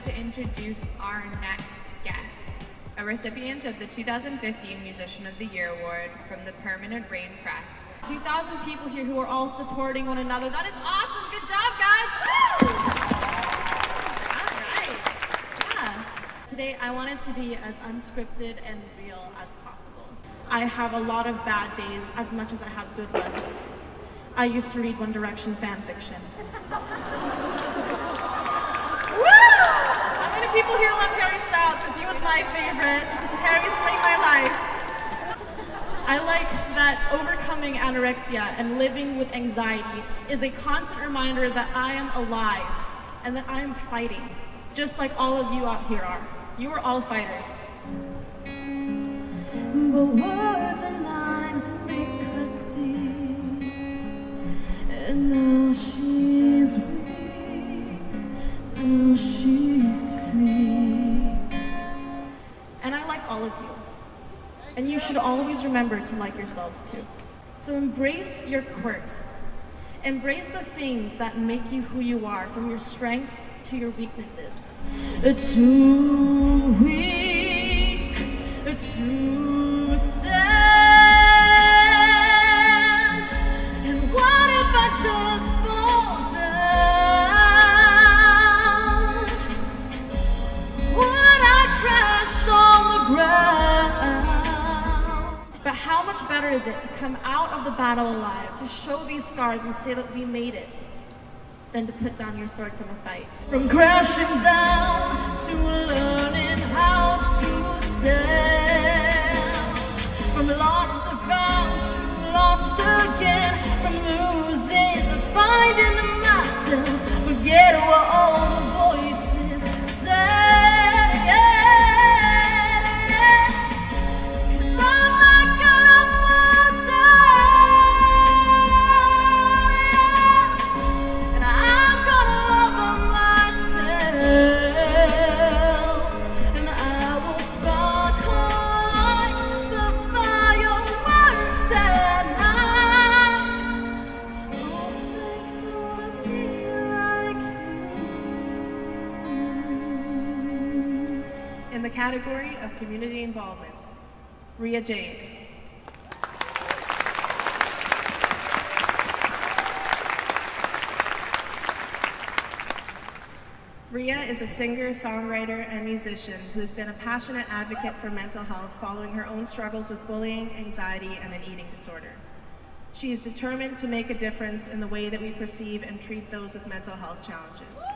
pleasure to introduce our next guest, a recipient of the 2015 Musician of the Year Award from the Permanent Rain Press. 2,000 people here who are all supporting one another. That is awesome. Good job, guys. Woo! All right. Yeah. Today, I want it to be as unscripted and real as possible. I have a lot of bad days as much as I have good ones. I used to read One Direction fan fiction. Woo! How many people here love Harry Styles? Because he was my favorite. Harry saved my life. I like that overcoming anorexia and living with anxiety is a constant reminder that I am alive and that I am fighting, just like all of you out here are. You are all fighters. But words and lines they cut deep, and now she's weak, now she's weak. And I like all of you. And you should always remember to like yourselves too. So embrace your quirks. Embrace the things that make you who you are, from your strengths to your weaknesses. It's too weak, it's too stand. And what if I just fall down? Would I crash on the ground? But how much better is it to come out of the battle alive, to show these scars and say that we made it, than to put down your sword from a fight? From crashing down to learning how to stand. From lost to found to lost again. From losing to finding myself. Forget what all the voices say. In the category of community involvement, Ria Jade. Ria is a singer, songwriter, and musician who has been a passionate advocate for mental health following her own struggles with bullying, anxiety, and an eating disorder. She is determined to make a difference in the way that we perceive and treat those with mental health challenges.